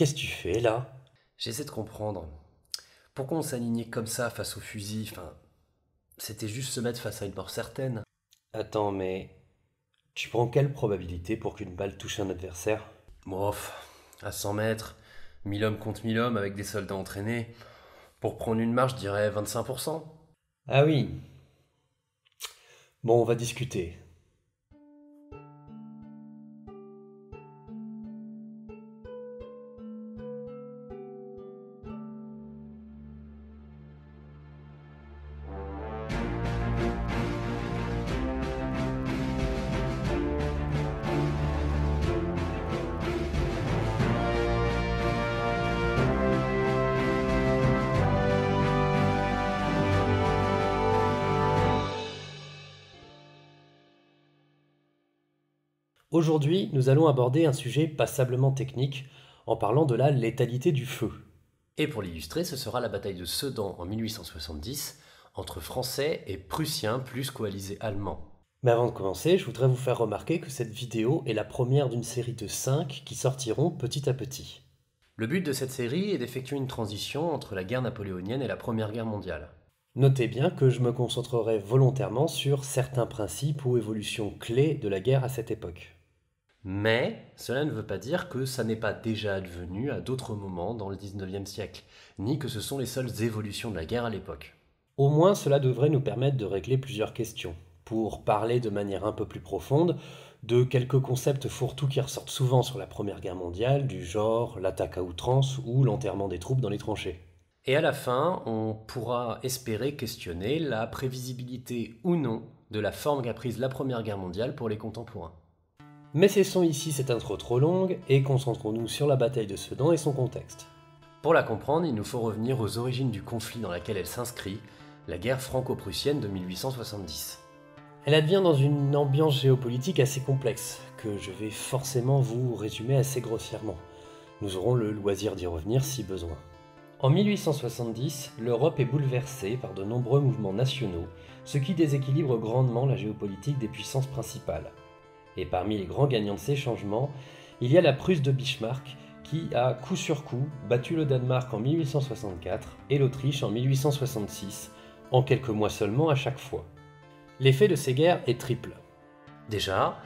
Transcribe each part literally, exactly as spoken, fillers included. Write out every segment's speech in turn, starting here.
Qu'est-ce que tu fais, là? J'essaie de comprendre. Pourquoi on s'alignait comme ça face au fusil? Enfin, c'était juste se mettre face à une mort certaine. Attends, mais... Tu prends quelle probabilité pour qu'une balle touche un adversaire? Bof, à cent mètres, mille hommes contre mille hommes avec des soldats entraînés. Pour prendre une marche, je dirais vingt-cinq pour cent. Ah oui. Bon, on va discuter. Aujourd'hui, nous allons aborder un sujet passablement technique en parlant de la létalité du feu. Et pour l'illustrer, ce sera la bataille de Sedan en mille huit cent soixante-dix entre Français et Prussiens plus coalisés Allemands. Mais avant de commencer, je voudrais vous faire remarquer que cette vidéo est la première d'une série de cinq qui sortiront petit à petit. Le but de cette série est d'effectuer une transition entre la guerre napoléonienne et la Première Guerre mondiale. Notez bien que je me concentrerai volontairement sur certains principes ou évolutions clés de la guerre à cette époque. Mais cela ne veut pas dire que ça n'est pas déjà advenu à d'autres moments dans le dix-neuvième siècle, ni que ce sont les seules évolutions de la guerre à l'époque. Au moins, cela devrait nous permettre de régler plusieurs questions, pour parler de manière un peu plus profonde de quelques concepts fourre-tout qui ressortent souvent sur la Première Guerre mondiale, du genre l'attaque à outrance ou l'enterrement des troupes dans les tranchées. Et à la fin, on pourra espérer questionner la prévisibilité ou non de la forme qu'a prise la Première Guerre mondiale pour les contemporains. Mais cessons ici cette intro trop longue et concentrons-nous sur la bataille de Sedan et son contexte. Pour la comprendre, il nous faut revenir aux origines du conflit dans lequel elle s'inscrit, la guerre franco-prussienne de mille huit cent soixante-dix. Elle advient dans une ambiance géopolitique assez complexe, que je vais forcément vous résumer assez grossièrement. Nous aurons le loisir d'y revenir si besoin. En mille huit cent soixante-dix, l'Europe est bouleversée par de nombreux mouvements nationaux, ce qui déséquilibre grandement la géopolitique des puissances principales. Et parmi les grands gagnants de ces changements, il y a la Prusse de Bismarck qui a coup sur coup battu le Danemark en mille huit cent soixante-quatre et l'Autriche en mille huit cent soixante-six, en quelques mois seulement à chaque fois. L'effet de ces guerres est triple. Déjà,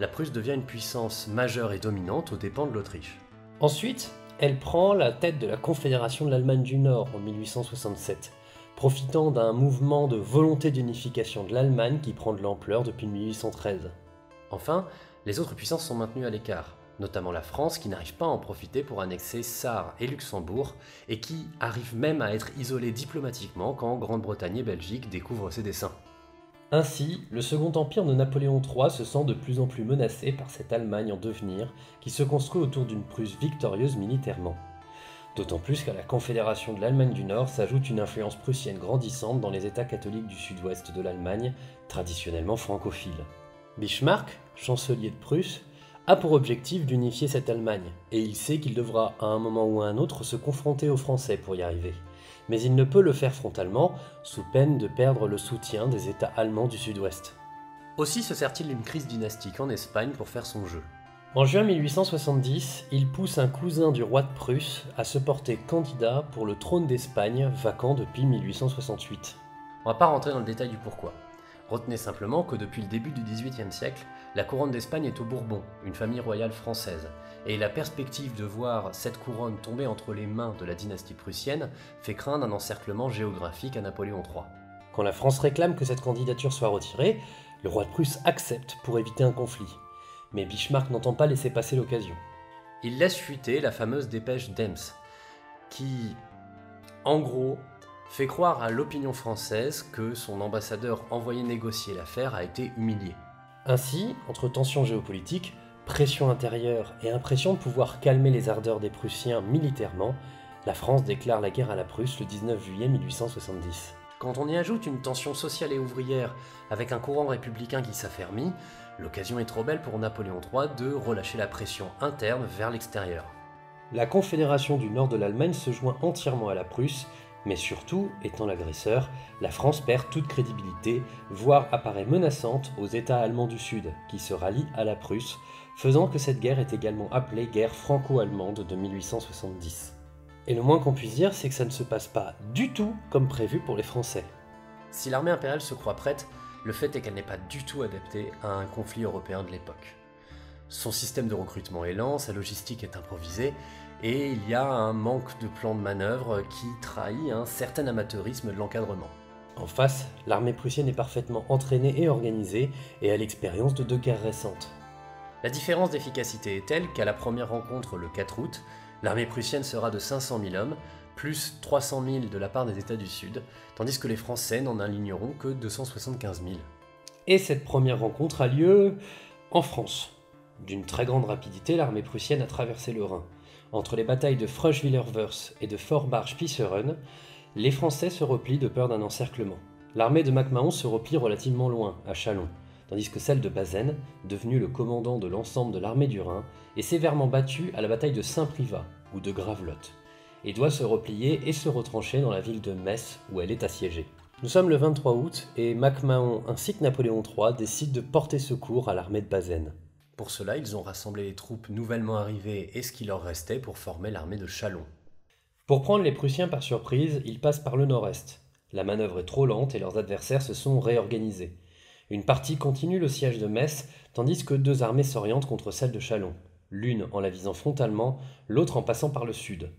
la Prusse devient une puissance majeure et dominante aux dépens de l'Autriche. Ensuite, elle prend la tête de la Confédération de l'Allemagne du Nord en mille huit cent soixante-sept, profitant d'un mouvement de volonté d'unification de l'Allemagne qui prend de l'ampleur depuis mille huit cent treize. Enfin, les autres puissances sont maintenues à l'écart, notamment la France qui n'arrive pas à en profiter pour annexer Sarre et Luxembourg, et qui arrive même à être isolée diplomatiquement quand Grande-Bretagne et Belgique découvrent ses desseins. Ainsi, le Second Empire de Napoléon trois se sent de plus en plus menacé par cette Allemagne en devenir, qui se construit autour d'une Prusse victorieuse militairement. D'autant plus qu'à la Confédération de l'Allemagne du Nord s'ajoute une influence prussienne grandissante dans les États catholiques du sud-ouest de l'Allemagne, traditionnellement francophiles. Bismarck, chancelier de Prusse, a pour objectif d'unifier cette Allemagne, et il sait qu'il devra, à un moment ou à un autre, se confronter aux Français pour y arriver. Mais il ne peut le faire frontalement, sous peine de perdre le soutien des États allemands du sud-ouest. Aussi se sert-il d'une crise dynastique en Espagne pour faire son jeu. En juin mille huit cent soixante-dix, il pousse un cousin du roi de Prusse à se porter candidat pour le trône d'Espagne, vacant depuis mille huit cent soixante-huit. On va pas rentrer dans le détail du pourquoi. Retenez simplement que depuis le début du dix-huitième siècle, la couronne d'Espagne est aux Bourbons, une famille royale française, et la perspective de voir cette couronne tomber entre les mains de la dynastie prussienne fait craindre un encerclement géographique à Napoléon trois. Quand la France réclame que cette candidature soit retirée, le roi de Prusse accepte pour éviter un conflit. Mais Bismarck n'entend pas laisser passer l'occasion. Il laisse fuiter la fameuse dépêche d'Ems, qui, en gros, fait croire à l'opinion française que son ambassadeur envoyé négocier l'affaire a été humilié. Ainsi, entre tensions géopolitiques, pression intérieure et impression de pouvoir calmer les ardeurs des Prussiens militairement, la France déclare la guerre à la Prusse le dix-neuf juillet mille huit cent soixante-dix. Quand on y ajoute une tension sociale et ouvrière avec un courant républicain qui s'affermit, l'occasion est trop belle pour Napoléon trois de relâcher la pression interne vers l'extérieur. La Confédération du Nord de l'Allemagne se joint entièrement à la Prusse. Mais surtout, étant l'agresseur, la France perd toute crédibilité, voire apparaît menaçante aux États allemands du Sud, qui se rallient à la Prusse, faisant que cette guerre est également appelée guerre franco-allemande de mille huit cent soixante-dix. Et le moins qu'on puisse dire, c'est que ça ne se passe pas du tout comme prévu pour les Français. Si l'armée impériale se croit prête, le fait est qu'elle n'est pas du tout adaptée à un conflit européen de l'époque. Son système de recrutement est lent, sa logistique est improvisée, et il y a un manque de plan de manœuvre qui trahit un certain amateurisme de l'encadrement. En face, l'armée prussienne est parfaitement entraînée et organisée, et a l'expérience de deux guerres récentes. La différence d'efficacité est telle qu'à la première rencontre le quatre août, l'armée prussienne sera de cinq cent mille hommes, plus trois cent mille de la part des États du Sud, tandis que les Français n'en aligneront que deux cent soixante-quinze mille. Et cette première rencontre a lieu en France. D'une très grande rapidité, l'armée prussienne a traversé le Rhin. Entre les batailles de Fröschwiller-Wörth et de Forbach-Pisseren, les Français se replient de peur d'un encerclement. L'armée de Mac Mahon se replie relativement loin, à Châlons, tandis que celle de Bazaine, devenu le commandant de l'ensemble de l'armée du Rhin, est sévèrement battue à la bataille de Saint-Privat, ou de Gravelotte, et doit se replier et se retrancher dans la ville de Metz, où elle est assiégée. Nous sommes le vingt-trois août, et Mac Mahon ainsi que Napoléon trois décident de porter secours à l'armée de Bazaine. Pour cela, ils ont rassemblé les troupes nouvellement arrivées et ce qui leur restait pour former l'armée de Châlons. Pour prendre les Prussiens par surprise, ils passent par le nord-est. La manœuvre est trop lente et leurs adversaires se sont réorganisés. Une partie continue le siège de Metz, tandis que deux armées s'orientent contre celle de Châlons, l'une en la visant frontalement, l'autre en passant par le sud.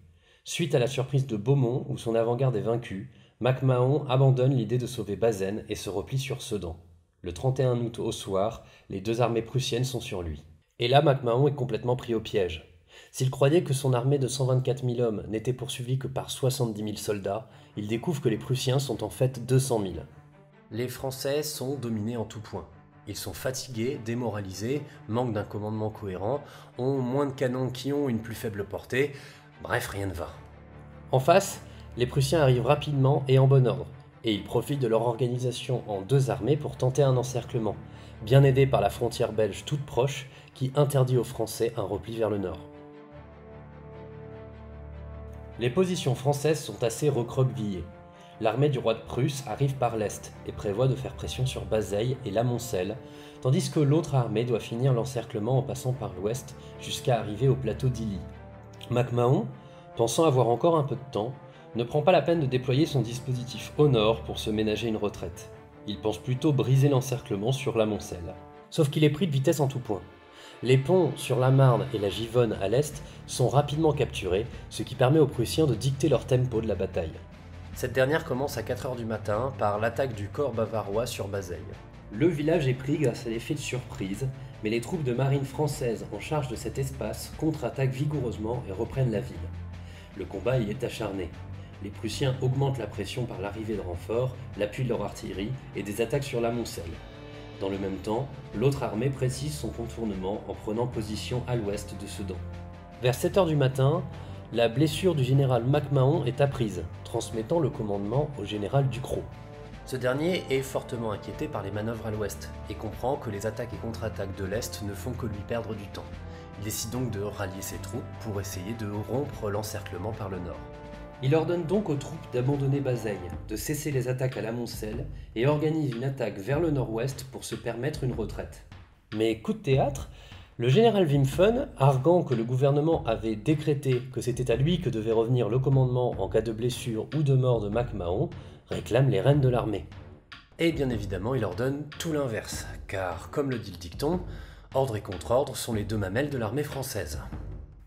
Suite à la surprise de Beaumont, où son avant-garde est vaincue, Mac Mahon abandonne l'idée de sauver Bazaine et se replie sur Sedan. Le trente et un août au soir, les deux armées prussiennes sont sur lui. Et là, Mac Mahon est complètement pris au piège. S'il croyait que son armée de cent vingt-quatre mille hommes n'était poursuivie que par soixante-dix mille soldats, il découvre que les Prussiens sont en fait deux cent mille. Les Français sont dominés en tout point. Ils sont fatigués, démoralisés, manquent d'un commandement cohérent, ont moins de canons qui ont une plus faible portée, bref, rien ne va. En face, les Prussiens arrivent rapidement et en bon ordre, et ils profitent de leur organisation en deux armées pour tenter un encerclement, bien aidés par la frontière belge toute proche, qui interdit aux Français un repli vers le nord. Les positions françaises sont assez recroquevillées. L'armée du roi de Prusse arrive par l'est et prévoit de faire pression sur Bazeilles et la Moncelle, tandis que l'autre armée doit finir l'encerclement en passant par l'ouest jusqu'à arriver au plateau d'Illy. Mac Mahon, pensant avoir encore un peu de temps, ne prend pas la peine de déployer son dispositif au nord pour se ménager une retraite. Il pense plutôt briser l'encerclement sur la Moncelle. Sauf qu'il est pris de vitesse en tout point. Les ponts sur la Marne et la Givonne à l'est sont rapidement capturés, ce qui permet aux Prussiens de dicter leur tempo de la bataille. Cette dernière commence à quatre heures du matin par l'attaque du corps bavarois sur Bazeilles. Le village est pris grâce à l'effet de surprise, mais les troupes de marine françaises en charge de cet espace contre-attaquent vigoureusement et reprennent la ville. Le combat y est acharné. Les Prussiens augmentent la pression par l'arrivée de renforts, l'appui de leur artillerie et des attaques sur la Moncelle. Dans le même temps, l'autre armée précise son contournement en prenant position à l'ouest de Sedan. Vers sept heures du matin, la blessure du général Mac Mahon est apprise, transmettant le commandement au général Ducrot. Ce dernier est fortement inquiété par les manœuvres à l'ouest et comprend que les attaques et contre-attaques de l'est ne font que lui perdre du temps. Il décide donc de rallier ses troupes pour essayer de rompre l'encerclement par le nord. Il ordonne donc aux troupes d'abandonner Bazeilles, de cesser les attaques à la Moncelle et organise une attaque vers le nord-ouest pour se permettre une retraite. Mais coup de théâtre, le général Wimpfen, arguant que le gouvernement avait décrété que c'était à lui que devait revenir le commandement en cas de blessure ou de mort de Mac Mahon, réclame les rênes de l'armée. Et bien évidemment, il ordonne tout l'inverse, car comme le dit le dicton, ordre et contre-ordre sont les deux mamelles de l'armée française.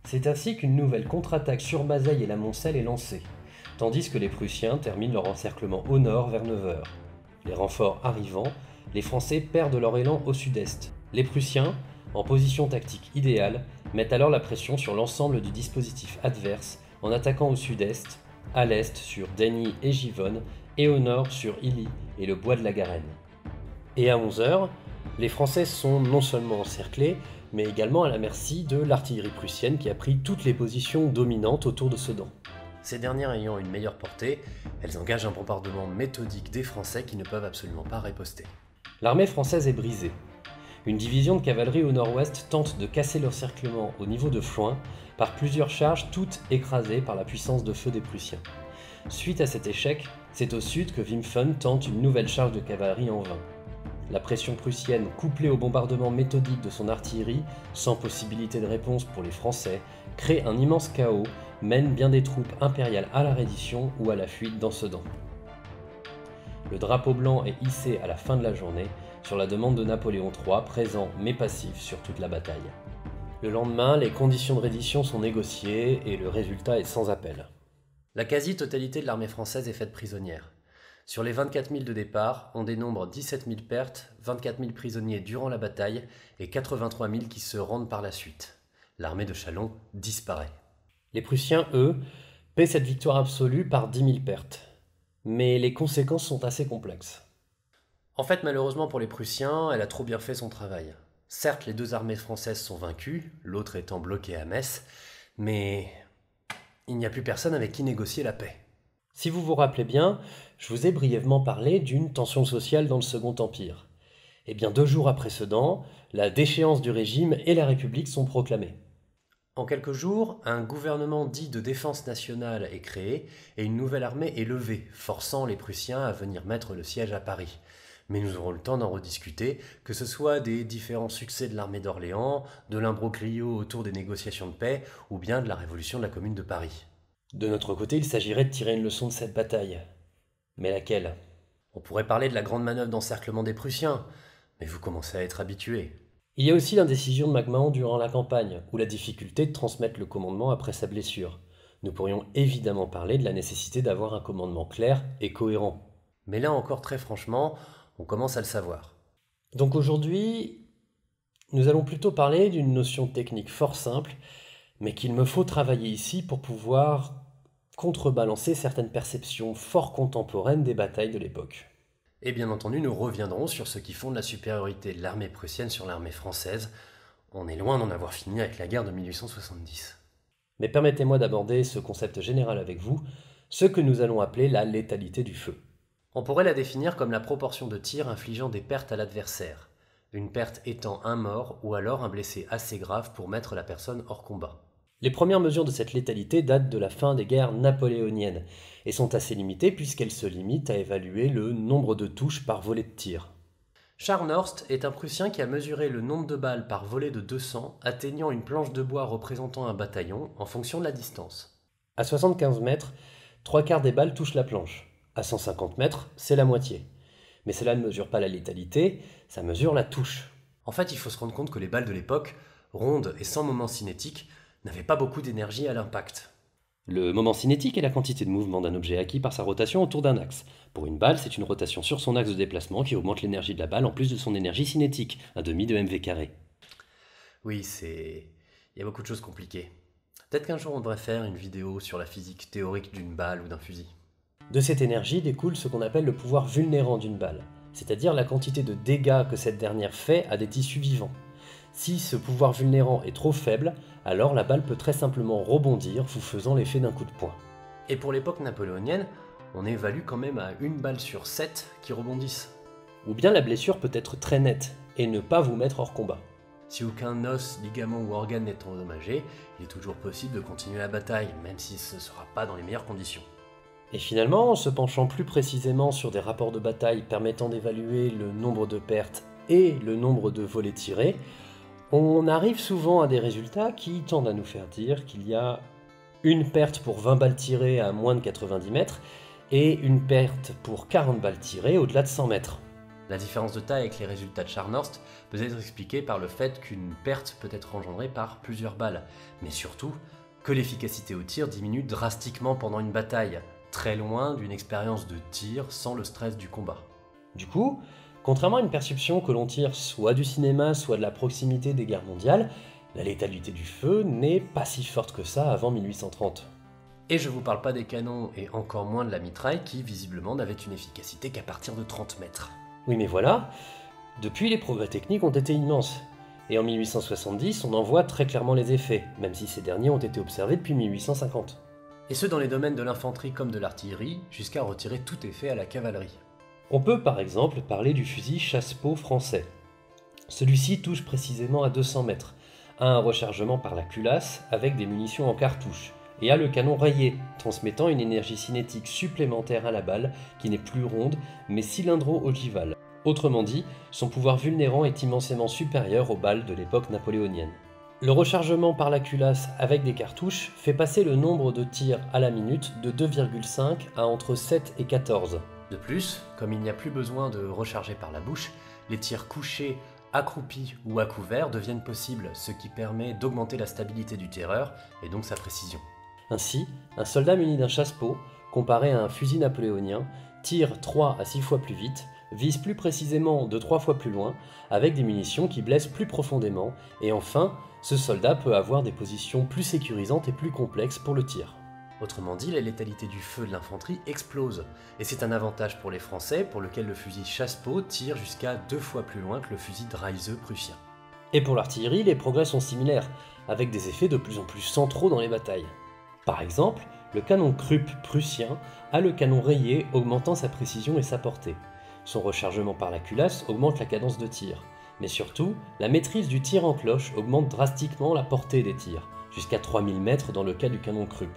C'est ainsi qu'une nouvelle contre-attaque sur Bazeilles et la Moncelle est lancée, tandis que les Prussiens terminent leur encerclement au nord vers neuf heures. Les renforts arrivant, les Français perdent leur élan au sud-est. Les Prussiens, en position tactique idéale, mettent alors la pression sur l'ensemble du dispositif adverse en attaquant au sud-est, à l'est sur Daigny et Givonne, et au nord sur Illy et le bois de la Garenne. Et à onze heures, les Français sont non seulement encerclés, mais également à la merci de l'artillerie prussienne qui a pris toutes les positions dominantes autour de Sedan. Ces dernières ayant une meilleure portée, elles engagent un bombardement méthodique des Français qui ne peuvent absolument pas riposter. L'armée française est brisée. Une division de cavalerie au nord-ouest tente de casser l'encerclement au niveau de Floin par plusieurs charges toutes écrasées par la puissance de feu des Prussiens. Suite à cet échec, c'est au sud que Wimpfen tente une nouvelle charge de cavalerie en vain. La pression prussienne, couplée au bombardement méthodique de son artillerie, sans possibilité de réponse pour les Français, crée un immense chaos, mène bien des troupes impériales à la reddition ou à la fuite dans Sedan. Le drapeau blanc est hissé à la fin de la journée, sur la demande de Napoléon trois, présent mais passif sur toute la bataille. Le lendemain, les conditions de reddition sont négociées et le résultat est sans appel. La quasi-totalité de l'armée française est faite prisonnière. Sur les vingt-quatre mille de départ, on dénombre dix-sept mille pertes, vingt-quatre mille prisonniers durant la bataille et quatre-vingt-trois mille qui se rendent par la suite. L'armée de Châlons disparaît. Les Prussiens, eux, paient cette victoire absolue par dix mille pertes. Mais les conséquences sont assez complexes. En fait, malheureusement pour les Prussiens, elle a trop bien fait son travail. Certes, les deux armées françaises sont vaincues, l'autre étant bloquée à Metz, mais il n'y a plus personne avec qui négocier la paix. Si vous vous rappelez bien, je vous ai brièvement parlé d'une tension sociale dans le Second Empire. Et bien deux jours après Sedan, la déchéance du régime et la République sont proclamées. En quelques jours, un gouvernement dit de défense nationale est créé et une nouvelle armée est levée, forçant les Prussiens à venir mettre le siège à Paris. Mais nous aurons le temps d'en rediscuter, que ce soit des différents succès de l'armée d'Orléans, de l'imbroglio autour des négociations de paix ou bien de la révolution de la Commune de Paris. De notre côté, il s'agirait de tirer une leçon de cette bataille. Mais laquelle? On pourrait parler de la grande manœuvre d'encerclement des Prussiens, mais vous commencez à être habitué. Il y a aussi l'indécision de Mac Mahon durant la campagne, ou la difficulté de transmettre le commandement après sa blessure. Nous pourrions évidemment parler de la nécessité d'avoir un commandement clair et cohérent. Mais là encore, très franchement, on commence à le savoir. Donc aujourd'hui, nous allons plutôt parler d'une notion technique fort simple, mais qu'il me faut travailler ici pour pouvoir contrebalancer certaines perceptions fort contemporaines des batailles de l'époque. Et bien entendu, nous reviendrons sur ce qui fonde la supériorité de l'armée prussienne sur l'armée française. On est loin d'en avoir fini avec la guerre de mille huit cent soixante-dix. Mais permettez-moi d'aborder ce concept général avec vous, ce que nous allons appeler la létalité du feu. On pourrait la définir comme la proportion de tirs infligeant des pertes à l'adversaire, une perte étant un mort ou alors un blessé assez grave pour mettre la personne hors combat. Les premières mesures de cette létalité datent de la fin des guerres napoléoniennes et sont assez limitées puisqu'elles se limitent à évaluer le nombre de touches par volet de tir. Scharnhorst est un Prussien qui a mesuré le nombre de balles par volet de deux cents, atteignant une planche de bois représentant un bataillon en fonction de la distance. À soixante-quinze mètres, trois quarts des balles touchent la planche. À cent cinquante mètres, c'est la moitié. Mais cela ne mesure pas la létalité, ça mesure la touche. En fait, il faut se rendre compte que les balles de l'époque, rondes et sans moment cinétique, n'avaient pas beaucoup d'énergie à l'impact. Le moment cinétique est la quantité de mouvement d'un objet acquis par sa rotation autour d'un axe. Pour une balle, c'est une rotation sur son axe de déplacement qui augmente l'énergie de la balle en plus de son énergie cinétique, un demi de mv carré. Oui, c'est... il y a beaucoup de choses compliquées. Peut-être qu'un jour on devrait faire une vidéo sur la physique théorique d'une balle ou d'un fusil. De cette énergie découle ce qu'on appelle le pouvoir vulnérant d'une balle, c'est-à-dire la quantité de dégâts que cette dernière fait à des tissus vivants. Si ce pouvoir vulnérant est trop faible, alors la balle peut très simplement rebondir, vous faisant l'effet d'un coup de poing. Et pour l'époque napoléonienne, on évalue quand même à une balle sur sept qui rebondissent. Ou bien la blessure peut être très nette, et ne pas vous mettre hors combat. Si aucun os, ligament ou organe n'est endommagé, il est toujours possible de continuer la bataille, même si ce ne sera pas dans les meilleures conditions. Et finalement, en se penchant plus précisément sur des rapports de bataille permettant d'évaluer le nombre de pertes et le nombre de volets tirés, on arrive souvent à des résultats qui tendent à nous faire dire qu'il y a une perte pour vingt balles tirées à moins de quatre-vingt-dix mètres et une perte pour quarante balles tirées au-delà de cent mètres. La différence de taille avec les résultats de Scharnhorst peut être expliquée par le fait qu'une perte peut être engendrée par plusieurs balles, mais surtout que l'efficacité au tir diminue drastiquement pendant une bataille, très loin d'une expérience de tir sans le stress du combat. Du coup, contrairement à une perception que l'on tire soit du cinéma, soit de la proximité des guerres mondiales, la létalité du feu n'est pas si forte que ça avant mille huit cent trente. Et je vous parle pas des canons, et encore moins de la mitraille, qui visiblement n'avait une efficacité qu'à partir de trente mètres. Oui mais voilà, depuis les progrès techniques ont été immenses, et en mille huit cent soixante-dix on en voit très clairement les effets, même si ces derniers ont été observés depuis mille huit cent cinquante. Et ce dans les domaines de l'infanterie comme de l'artillerie, jusqu'à retirer tout effet à la cavalerie. On peut par exemple parler du fusil Chassepot français. Celui-ci touche précisément à deux cents mètres, a un rechargement par la culasse avec des munitions en cartouche, et a le canon rayé, transmettant une énergie cinétique supplémentaire à la balle qui n'est plus ronde mais cylindro-ogivale, Autrement dit, son pouvoir vulnérant est immensément supérieur aux balles de l'époque napoléonienne. Le rechargement par la culasse avec des cartouches fait passer le nombre de tirs à la minute de deux virgule cinq à entre sept et quatorze. De plus, comme il n'y a plus besoin de recharger par la bouche, les tirs couchés, accroupis ou à couvert deviennent possibles, ce qui permet d'augmenter la stabilité du tireur et donc sa précision. Ainsi, un soldat muni d'un chassepot, comparé à un fusil napoléonien, tire trois à six fois plus vite, vise plus précisément de trois fois plus loin, avec des munitions qui blessent plus profondément, et enfin, ce soldat peut avoir des positions plus sécurisantes et plus complexes pour le tir. Autrement dit, la létalité du feu de l'infanterie explose, et c'est un avantage pour les Français, pour lequel le fusil Chassepot tire jusqu'à deux fois plus loin que le fusil Dreyse prussien. Et pour l'artillerie, les progrès sont similaires, avec des effets de plus en plus centraux dans les batailles. Par exemple, le canon Krupp prussien a le canon rayé augmentant sa précision et sa portée. Son rechargement par la culasse augmente la cadence de tir, mais surtout, la maîtrise du tir en cloche augmente drastiquement la portée des tirs, jusqu'à trois mille mètres dans le cas du canon Krupp.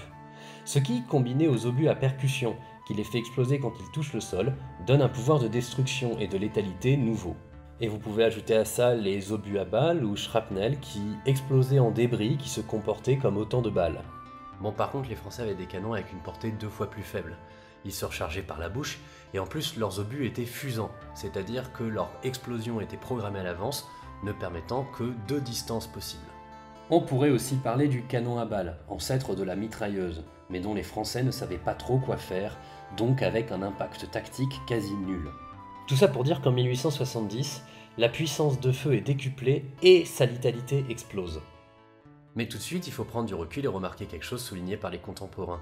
Ce qui, combiné aux obus à percussion, qui les fait exploser quand ils touchent le sol, donne un pouvoir de destruction et de létalité nouveau. Et vous pouvez ajouter à ça les obus à balles ou shrapnel qui explosaient en débris qui se comportaient comme autant de balles. Bon, par contre, les Français avaient des canons avec une portée deux fois plus faible. Ils se rechargeaient par la bouche, et en plus leurs obus étaient fusants, c'est-à-dire que leur explosion était programmée à l'avance, ne permettant que deux distances possibles. On pourrait aussi parler du canon à balles, ancêtre de la mitrailleuse, mais dont les Français ne savaient pas trop quoi faire, donc avec un impact tactique quasi nul. Tout ça pour dire qu'en mille huit cent soixante-dix, la puissance de feu est décuplée et sa létalité explose. Mais tout de suite, il faut prendre du recul et remarquer quelque chose souligné par les contemporains.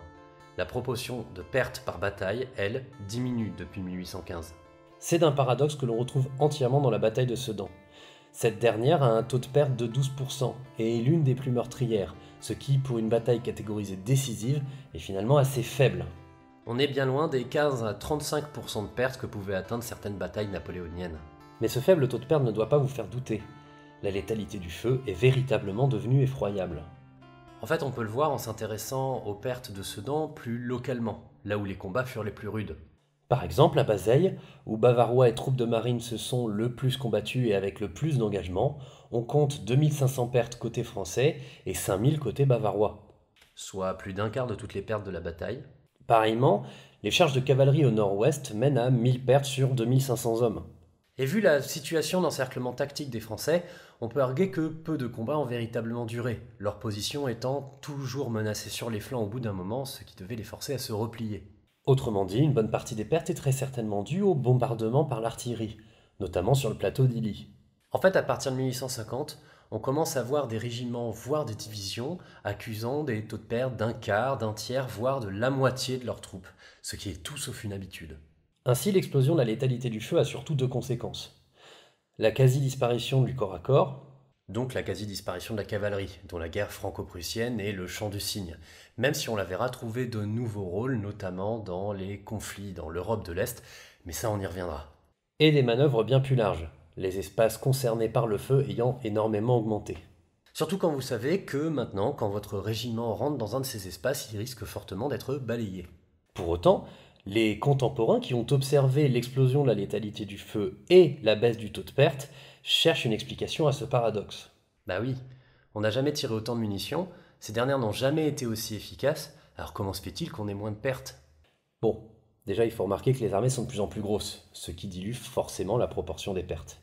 La proportion de pertes par bataille, elle, diminue depuis mille huit cent quinze. C'est d'un paradoxe que l'on retrouve entièrement dans la bataille de Sedan. Cette dernière a un taux de perte de douze pour cent et est l'une des plus meurtrières, ce qui, pour une bataille catégorisée décisive, est finalement assez faible. On est bien loin des quinze à trente-cinq pour cent de pertes que pouvaient atteindre certaines batailles napoléoniennes. Mais ce faible taux de perte ne doit pas vous faire douter. La létalité du feu est véritablement devenue effroyable. En fait, on peut le voir en s'intéressant aux pertes de Sedan plus localement, là où les combats furent les plus rudes. Par exemple à Bazeilles, où Bavarois et troupes de marine se sont le plus combattus et avec le plus d'engagement, on compte deux mille cinq cents pertes côté français et cinq mille côté bavarois. Soit plus d'un quart de toutes les pertes de la bataille. Pareillement, les charges de cavalerie au nord-ouest mènent à mille pertes sur deux mille cinq cents hommes. Et vu la situation d'encerclement tactique des Français, on peut arguer que peu de combats ont véritablement duré, leur position étant toujours menacée sur les flancs au bout d'un moment, ce qui devait les forcer à se replier. Autrement dit, une bonne partie des pertes est très certainement due au bombardement par l'artillerie, notamment sur le plateau d'Illy. En fait, à partir de mille huit cent cinquante, on commence à voir des régiments, voire des divisions, accusant des taux de perte d'un quart, d'un tiers, voire de la moitié de leurs troupes, ce qui est tout sauf une habitude. Ainsi, l'explosion de la létalité du feu a surtout deux conséquences. La quasi-disparition du corps à corps, donc la quasi-disparition de la cavalerie, dont la guerre franco-prussienne est le champ du cygne, même si on la verra trouver de nouveaux rôles, notamment dans les conflits dans l'Europe de l'Est, mais ça on y reviendra. Et des manœuvres bien plus larges, les espaces concernés par le feu ayant énormément augmenté. Surtout quand vous savez que maintenant, quand votre régiment rentre dans un de ces espaces, il risque fortement d'être balayé. Pour autant, les contemporains qui ont observé l'explosion de la létalité du feu et la baisse du taux de perte cherchent une explication à ce paradoxe. Bah oui, on n'a jamais tiré autant de munitions, ces dernières n'ont jamais été aussi efficaces, alors comment se fait-il qu'on ait moins de pertes? Bon, déjà il faut remarquer que les armées sont de plus en plus grosses, ce qui dilue forcément la proportion des pertes.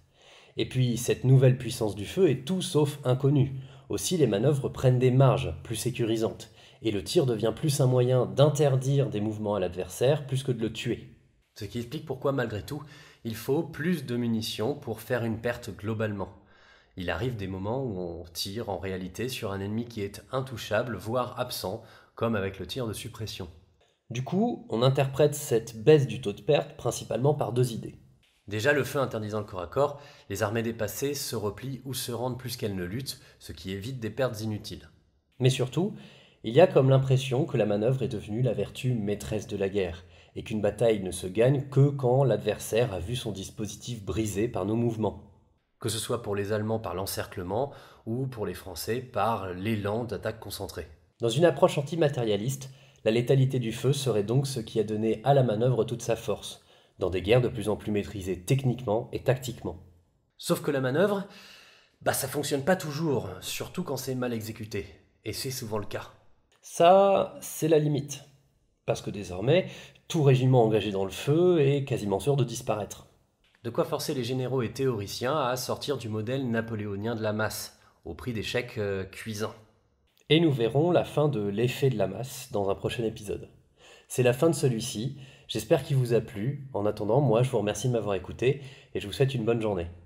Et puis cette nouvelle puissance du feu est tout sauf inconnue, aussi les manœuvres prennent des marges plus sécurisantes, et le tir devient plus un moyen d'interdire des mouvements à l'adversaire plus que de le tuer. Ce qui explique pourquoi, malgré tout, il faut plus de munitions pour faire une perte globalement. Il arrive des moments où on tire en réalité sur un ennemi qui est intouchable, voire absent, comme avec le tir de suppression. Du coup, on interprète cette baisse du taux de perte principalement par deux idées. Déjà, le feu interdisant le corps à corps, les armées dépassées se replient ou se rendent plus qu'elles ne luttent, ce qui évite des pertes inutiles. Mais surtout, il y a comme l'impression que la manœuvre est devenue la vertu maîtresse de la guerre, et qu'une bataille ne se gagne que quand l'adversaire a vu son dispositif brisé par nos mouvements. Que ce soit pour les Allemands par l'encerclement, ou pour les Français par l'élan d'attaque concentrée. Dans une approche antimatérialiste, la létalité du feu serait donc ce qui a donné à la manœuvre toute sa force, dans des guerres de plus en plus maîtrisées techniquement et tactiquement. Sauf que la manœuvre, bah ça fonctionne pas toujours, surtout quand c'est mal exécuté. Et c'est souvent le cas. Ça, c'est la limite. Parce que désormais, tout régiment engagé dans le feu est quasiment sûr de disparaître. De quoi forcer les généraux et théoriciens à sortir du modèle napoléonien de la masse, au prix d'échecs euh, cuisants. Et nous verrons la fin de l'effet de la masse dans un prochain épisode. C'est la fin de celui-ci, j'espère qu'il vous a plu. En attendant, moi je vous remercie de m'avoir écouté et je vous souhaite une bonne journée.